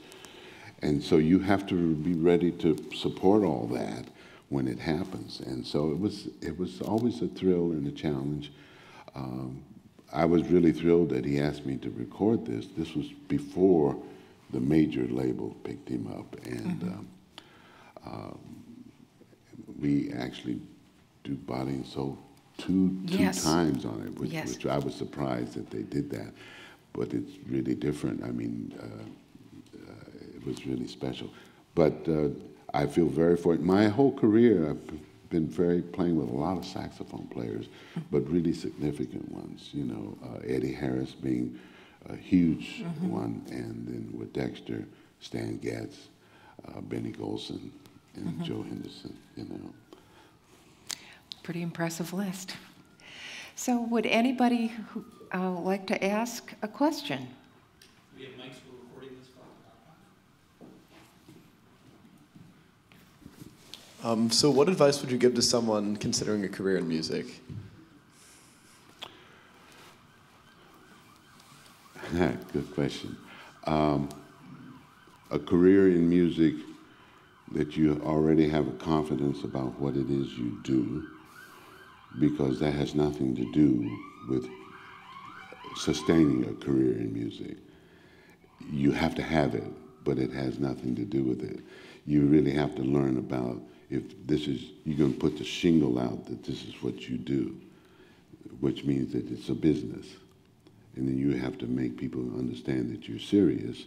And so you have to be ready to support all that when it happens. And so it was it was always a thrill and a challenge. Um, I was really thrilled that he asked me to record this. This was before the major label picked him up. And mm-hmm. um, uh, we actually do Body and Soul two, two yes. times on it, which, yes. which I was surprised that they did that. But it's really different. I mean... Uh, It was really special, but uh, I feel very fortunate. My whole career, I've been very playing with a lot of saxophone players, but really significant ones. You know, uh, Eddie Harris being a huge mm-hmm. one, and then with Dexter, Stan Getz, uh, Benny Golson, and mm-hmm. Joe Henderson. You know, pretty impressive list. So, would anybody who, uh, like to ask a question? We have mics. Um, so what advice would you give to someone considering a career in music? Good question. Um, a career in music that you already have a confidence about what it is you do, because that has nothing to do with sustaining a career in music. You have to have it, but it has nothing to do with it. You really have to learn about if this is, you're going to put the shingle out that this is what you do, which means that it's a business. And then you have to make people understand that you're serious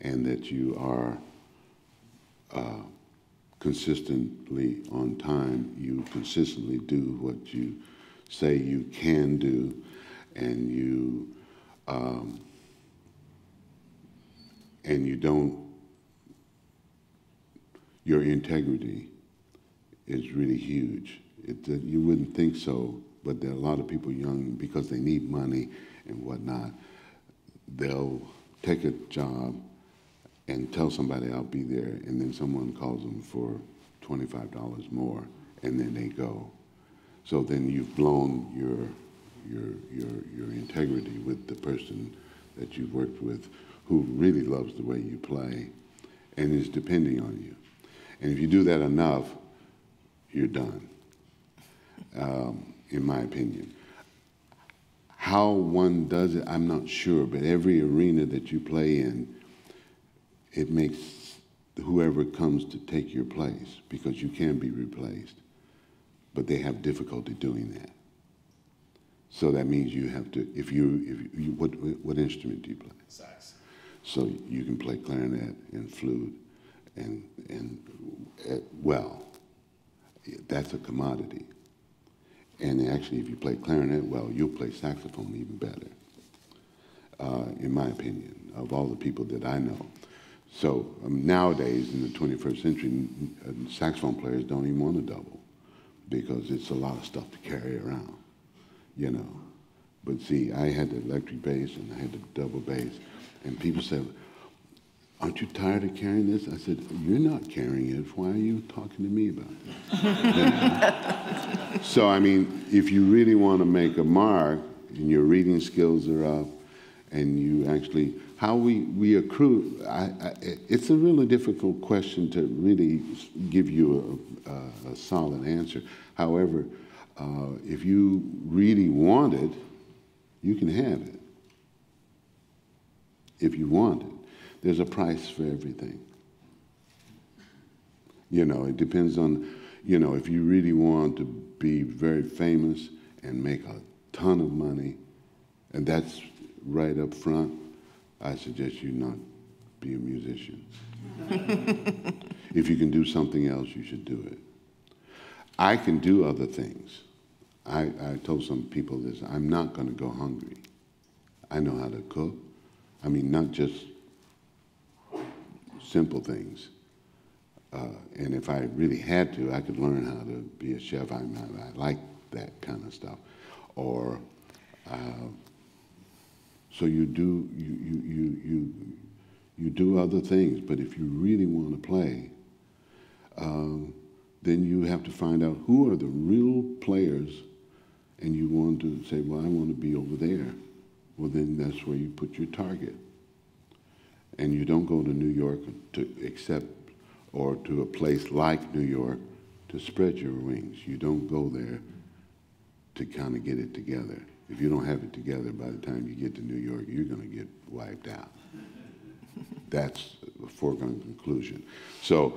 and that you are uh, consistently on time. You consistently do what you say you can do, and you um, and you don't. Your integrity is really huge. It, uh, you wouldn't think so, but there are a lot of people young, because they need money and whatnot, they'll take a job and tell somebody I'll be there, and then someone calls them for twenty-five dollars more, and then they go. So then you've blown your, your, your, your integrity with the person that you've worked with, who really loves the way you play and is depending on you. And if you do that enough, you're done, um, in my opinion. How one does it, I'm not sure, but every arena that you play in, it makes whoever comes to take your place, because you can be replaced, but they have difficulty doing that. So that means you have to, if you, if you what, what instrument do you play? Sax. So you can play clarinet and flute. And, and well, that's a commodity. And actually, if you play clarinet well, you'll play saxophone even better, uh, in my opinion, of all the people that I know. So um, nowadays, in the twenty-first century, saxophone players don't even want to double, because it's a lot of stuff to carry around, you know. But see, I had the electric bass and I had the double bass, and people said, aren't you tired of carrying this? I said, you're not carrying it. Why are you talking to me about this? So, I mean, if you really want to make a mark, and your reading skills are up, and you actually, how we, we accrue, I, I, it's a really difficult question to really give you a, a, a solid answer. However, uh, if you really want it, you can have it. If you want it. There's a price for everything. You know, it depends on, you know, if you really want to be very famous and make a ton of money, and that's right up front, I suggest you not be a musician. If you can do something else, you should do it. I can do other things. I, I told some people this, I'm not gonna go hungry. I know how to cook. I mean, not just simple things, uh, and if I really had to, I could learn how to be a chef. I, I, I like that kind of stuff. Or, uh, so you do you, you you you you do other things. But if you really want to play, um, then you have to find out who are the real players, and you want to say, well, I want to be over there. Well, then that's where you put your target. And you don't go to New York to accept, or to a place like New York to spread your wings. You don't go there to kind of get it together. If you don't have it together by the time you get to New York, you're going to get wiped out. That's a foregone conclusion. So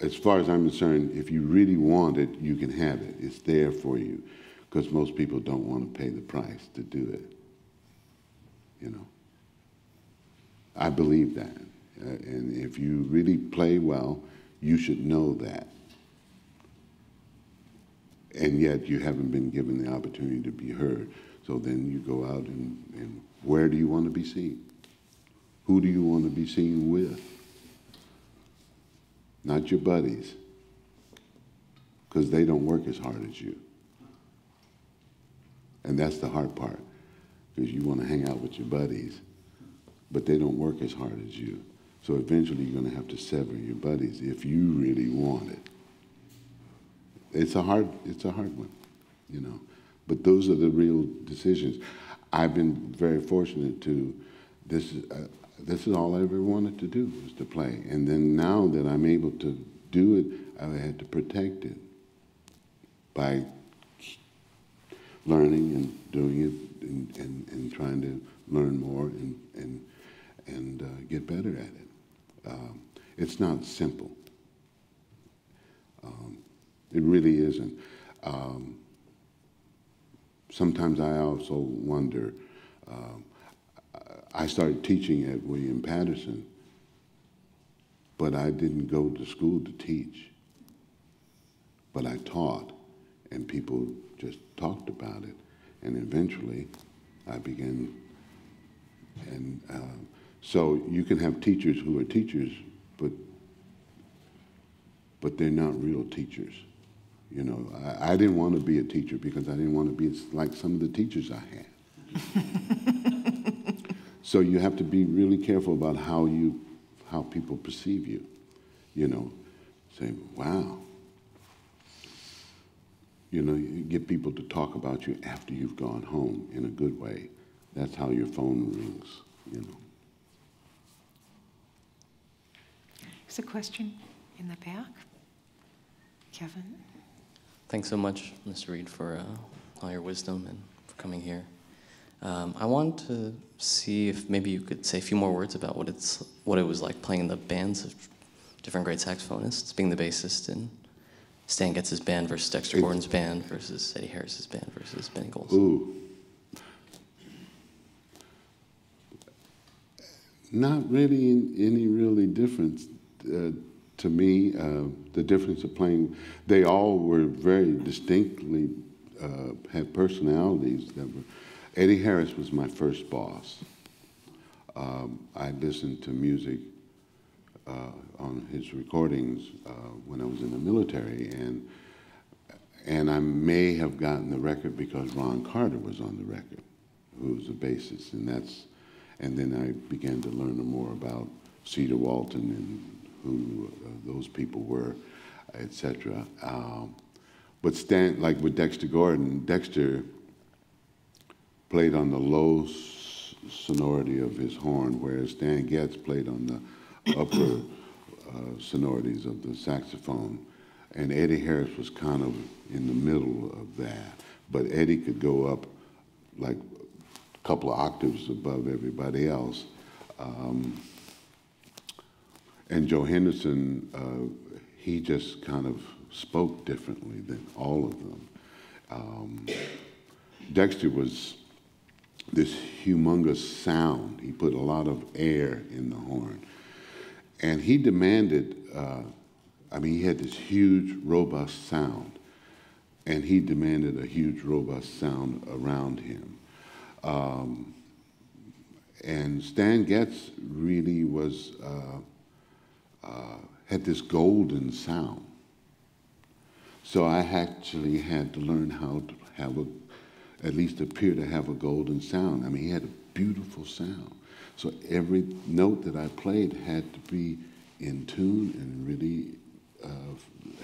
as far as I'm concerned, if you really want it, you can have it. It's there for you, because most people don't want to pay the price to do it, you know. I believe that, uh, and if you really play well, you should know that. And yet you haven't been given the opportunity to be heard. So then you go out and, and where do you want to be seen? Who do you want to be seen with? Not your buddies, because they don't work as hard as you. And that's the hard part, because you want to hang out with your buddies, but they don't work as hard as you. So eventually you're gonna have to sever your buddies if you really want it. It's a hard, it's a hard one, you know. But those are the real decisions. I've been very fortunate to, this is, uh, this is all I ever wanted to do, was to play. And then now that I'm able to do it, I had to protect it by learning and doing it and, and, and trying to learn more and, and, and uh, get better at it. Um, it's not simple. Um, it really isn't. Um, sometimes I also wonder, um, I started teaching at William Patterson, but I didn't go to school to teach. But I taught, and people just talked about it. And eventually, I began. And uh, so you can have teachers who are teachers, but but they're not real teachers. You know, I, I didn't want to be a teacher because I didn't want to be like some of the teachers I had. So you have to be really careful about how you how people perceive you. You know, say, wow. You know, you get people to talk about you after you've gone home in a good way. That's how your phone rings, you know. There's a question in the back. Kevin? Thanks so much, Miz Reid, for uh, all your wisdom and for coming here. Um, I wanted to see if maybe you could say a few more words about what it's what it was like playing in the bands of different great saxophonists, being the bassist in Stan Getz's band versus Dexter Gordon's band versus Eddie Harris's band versus Benny Golson. Ooh. Not really any really difference uh, to me. Uh, the difference of playing, they all were very distinctly, uh, had personalities that were, Eddie Harris was my first boss. Um, I listened to music Uh, on his recordings uh, when I was in the military, and and I may have gotten the record because Ron Carter was on the record, who was the bassist, and that's, and then I began to learn more about Cedar Walton and who uh, those people were, et cetera. Um, but Stan, like with Dexter Gordon, Dexter played on the low sonority of his horn, whereas Stan Getz played on the upper uh, sonorities of the saxophone, and Eddie Harris was kind of in the middle of that. But Eddie could go up like a couple of octaves above everybody else. Um, and Joe Henderson, uh, he just kind of spoke differently than all of them. Um, Dexter was this humongous sound. He put a lot of air in the horn. And he demanded, uh, I mean, he had this huge, robust sound, and he demanded a huge, robust sound around him. Um, and Stan Getz really was, uh, uh, had this golden sound. So I actually had to learn how to have a, at least appear to have a golden sound. I mean, he had a beautiful sound. So every note that I played had to be in tune and really uh,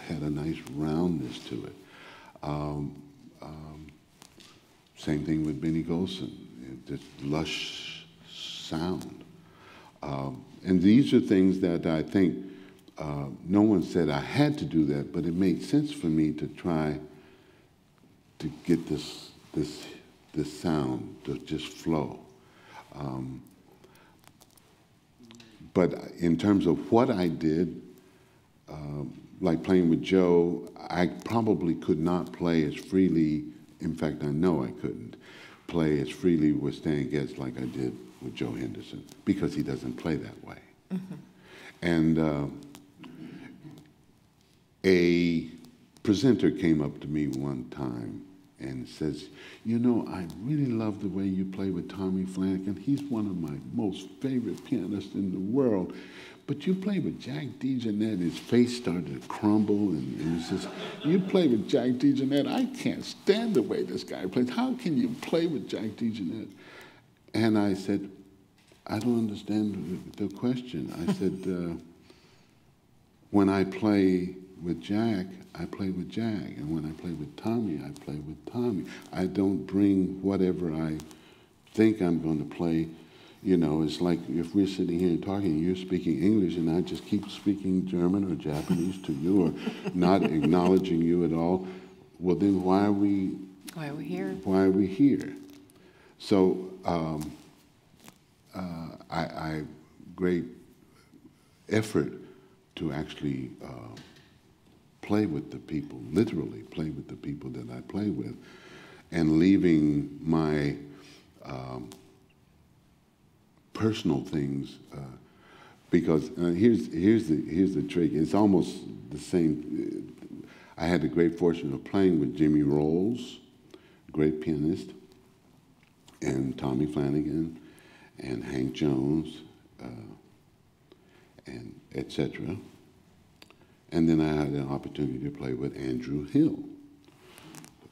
had a nice roundness to it. Um, um, same thing with Benny Golson, this lush sound. Um, and these are things that I think uh, no one said I had to do that, but it made sense for me to try to get this, this, this sound to just flow. Um, But in terms of what I did, um, like playing with Joe, I probably could not play as freely. In fact, I know I couldn't play as freely with Stan Getz like I did with Joe Henderson, because he doesn't play that way. Mm-hmm. And uh, a presenter came up to me one time and says, you know, I really love the way you play with Tommy Flanagan. He's one of my most favorite pianists in the world. But you play with Jack DeJohnette, his face started to crumble, and, and he says, you play with Jack DeJohnette, I can't stand the way this guy plays. How can you play with Jack DeJohnette? And I said, I don't understand the, the question. I said, uh, when I play with Jack, I play with Jack, and when I play with Tommy, I play with Tommy. I don't bring whatever I think I'm going to play. You know, it's like if we're sitting here talking, and you're speaking English, and I just keep speaking German or Japanese to you, or not acknowledging you at all. Well, then why are we Why are we here? Why are we here? So um, uh, I, I great effort to actually uh, play with the people, literally play with the people that I play with, and leaving my um, personal things uh, because uh, here's here's the here's the trick. It's almost the same. I had the great fortune of playing with Jimmy Rolls, great pianist, and Tommy Flanagan, and Hank Jones, uh, and et cetera. And then I had an opportunity to play with Andrew Hill.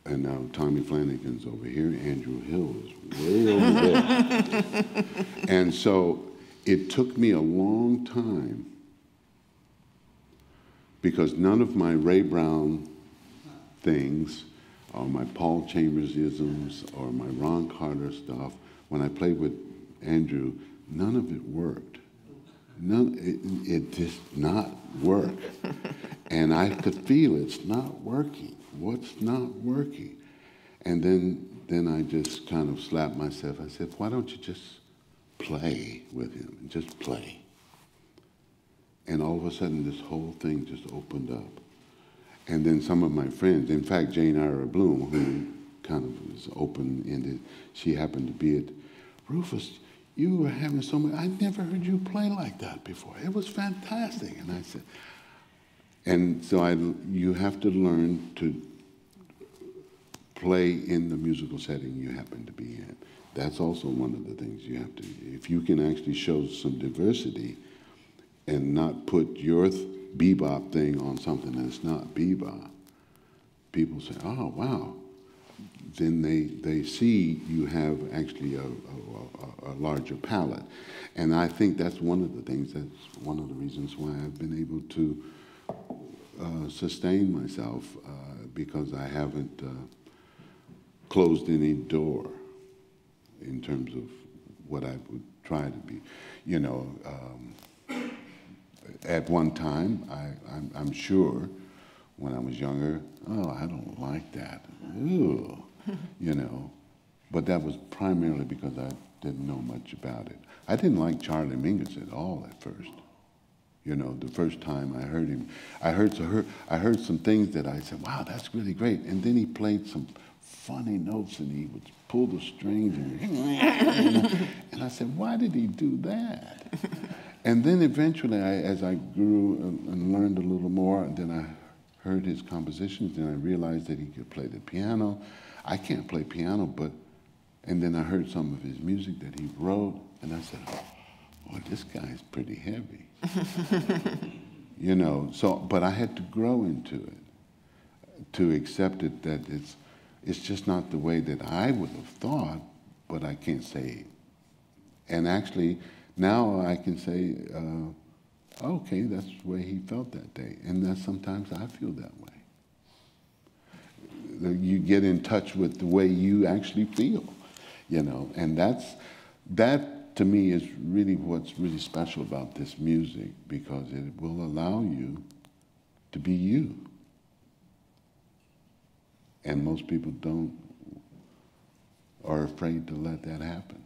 And now Tommy Flanagan's over here, Andrew Hill is way over there. And so it took me a long time because none of my Ray Brown things or my Paul Chambers-isms or my Ron Carter stuff, when I played with Andrew, none of it worked. None, it, it just not work. And I could feel it's not working. What's not working? And then, then I just kind of slapped myself. I said, why don't you just play with him? And just play. And all of a sudden, this whole thing just opened up. And then some of my friends, in fact, Jane Ira Bloom, who kind of was open-ended, she happened to be at Rufus. You were having so much, I'd never heard you play like that before. It was fantastic. And I said, and so I, you have to learn to play in the musical setting you happen to be in. That's also one of the things you have to, if you can actually show some diversity and not put your th bebop thing on something that's not bebop, people say, oh, wow. Then they, they see you have actually a, a, a, a larger palette. And I think that's one of the things, that's one of the reasons why I've been able to uh, sustain myself uh, because I haven't uh, closed any door in terms of what I would try to be. You know, um, at one time, I, I'm, I'm sure when I was younger, oh, I don't like that. Ooh, you know, but that was primarily because I didn't know much about it. I didn't like Charlie Mingus at all at first. You know, the first time I heard him, I heard so I heard some things that I said, wow, that's really great. And then he played some funny notes, and he would pull the strings, and, and I said, why did he do that? And then eventually, I, as I grew and learned a little more, and then I heard his compositions, and I realized that he could play the piano. I can't play piano, but, and then I heard some of his music that he wrote, and I said, oh, well, this guy's pretty heavy. You know, so, but I had to grow into it, to accept it that it's, it's just not the way that I would have thought, but I can't say. And actually, now I can say, uh, okay, that's the way he felt that day. And that's sometimes I feel that way. You get in touch with the way you actually feel, you know, and that's, that to me is really what's really special about this music, because it will allow you to be you. And most people don't, are afraid to let that happen.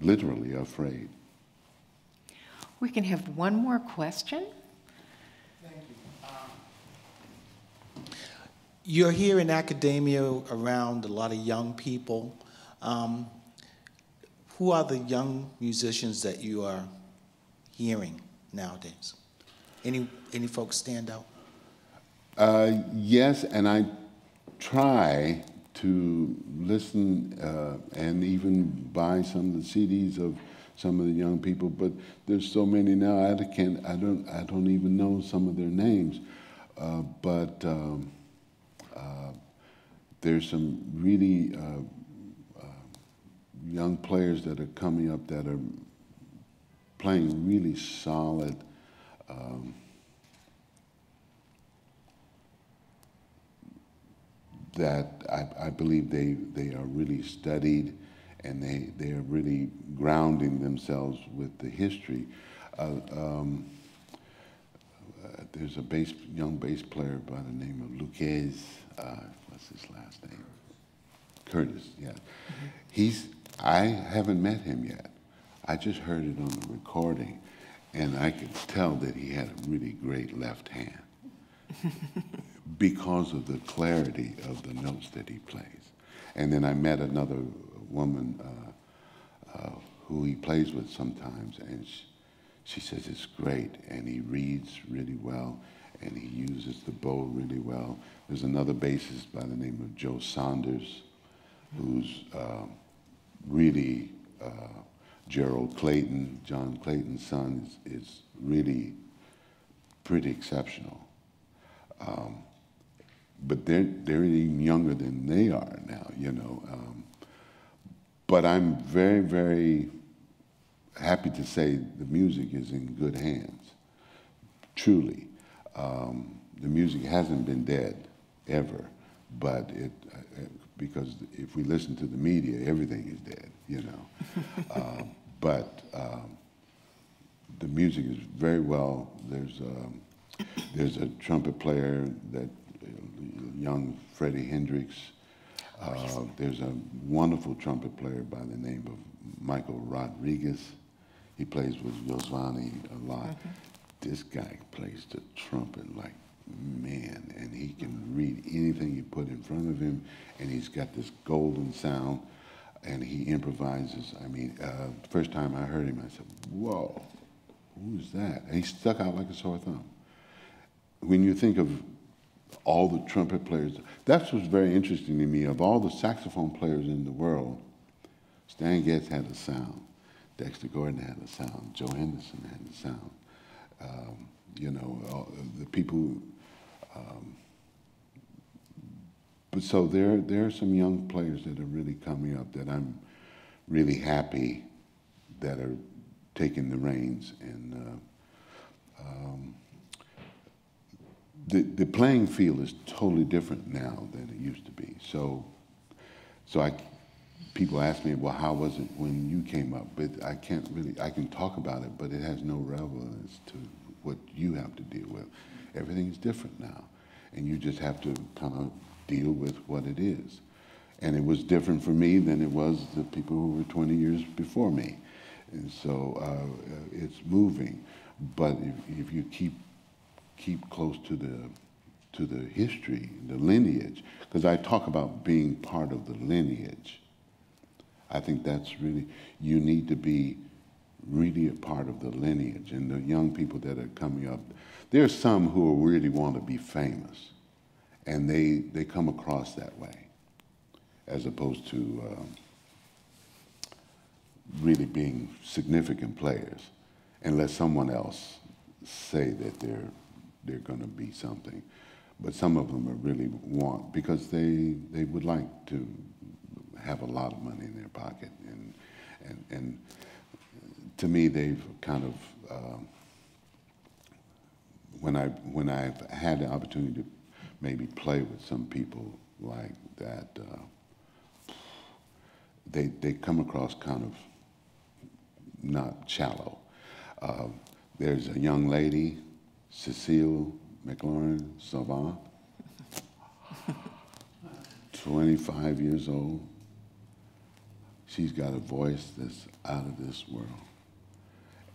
Literally afraid. We can have one more question. Thank you. Um, you're here in academia around a lot of young people. Um, who are the young musicians that you are hearing nowadays? Any, any folks stand out? Uh, yes, and I try to listen uh, and even buy some of the C Ds of some of the young people, but there's so many now. I can't. I don't. I don't even know some of their names. Uh, but um, uh, there's some really uh, uh, young players that are coming up that are playing really solid um, that I, I believe they they are really studied. And they, they are really grounding themselves with the history. Uh, um, uh, uh, there's a bass, young bass player by the name of Lucas, uh, what's his last name? Curtis, yeah. He's, I haven't met him yet. I just heard it on the recording, and I could tell that he had a really great left hand because of the clarity of the notes that he plays. And then I met another woman uh, uh, who he plays with sometimes, and she, she says it's great, and he reads really well, and he uses the bow really well. There's another bassist by the name of Joe Saunders, who's uh, really, uh, Gerald Clayton, John Clayton's son, is, is really pretty exceptional. Um, but they're, they're even younger than they are now, you know. Um, but I'm very, very happy to say the music is in good hands, truly. Um, the music hasn't been dead, ever, but it, it because if we listen to the media, everything is dead, you know. um, but um, the music is very well. There's um, there's a trumpet player that uh, young Freddie Hendrix. Uh, oh, there's a wonderful trumpet player by the name of Michael Rodriguez. He plays with Yosmany a lot. Mm-hmm. This guy plays the trumpet like. Man, and he can read anything you put in front of him, and he's got this golden sound, and he improvises. I mean, uh, the first time I heard him, I said, whoa, who's that? And he stuck out like a sore thumb. When you think of all the trumpet players, that's what's very interesting to me. Of all the saxophone players in the world, Stan Getz had a sound. Dexter Gordon had a sound. Joe Henderson had a sound. Um, you know, all, the people... Um, but so there, there are some young players that are really coming up that I'm really happy that are taking the reins. And uh, um, the, the playing field is totally different now than it used to be. So, so I, people ask me, well, how was it when you came up? But I can't really, I can talk about it, but it has no relevance to what you have to deal with. Everything's different now, and you just have to kind of deal with what it is. And it was different for me than it was the people who were twenty years before me. And so uh, it's moving, but if, if you keep keep close to the to the history, the lineage, because I talk about being part of the lineage. I think that's really, you need to be really a part of the lineage, and the young people that are coming up. There's some who really want to be famous, and they, they come across that way, as opposed to um, really being significant players, unless someone else say that they're, they're going to be something. But some of them are really want, because they, they would like to have a lot of money in their pocket. And, and, and to me, they've kind of... Um, When, I, when I've had the opportunity to maybe play with some people like that, uh, they, they come across kind of not shallow. Uh, there's a young lady, Cecile McLaurin Savant, twenty-five years old. She's got a voice that's out of this world.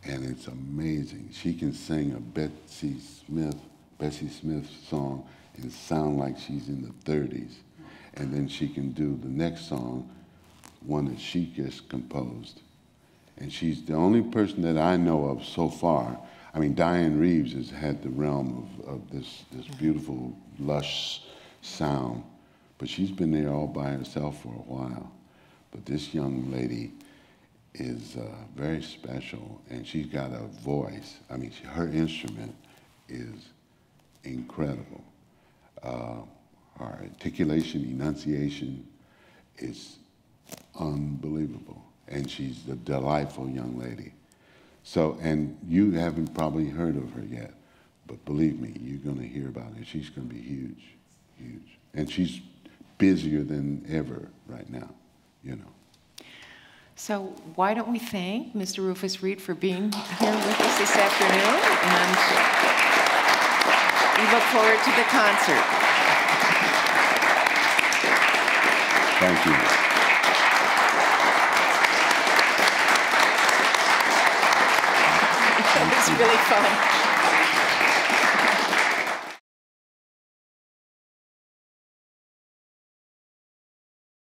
And it's amazing. She can sing a Bessie Smith, Bessie Smith song and sound like she's in the thirties. And then she can do the next song, one that she just composed. And she's the only person that I know of so far. I mean, Diane Reeves has had the realm of, of this, this beautiful, lush sound. But she's been there all by herself for a while. But this young lady is uh, very special, and she's got a voice. I mean, she, her instrument is incredible. Uh, her articulation, enunciation is unbelievable, and she's a delightful young lady. So, and you haven't probably heard of her yet, but believe me, you're gonna hear about her. She's gonna be huge, huge. And she's busier than ever right now, you know. So why don't we thank Mister Rufus Reid for being here with us this afternoon. And We look forward to the concert. Thank you. It was really fun.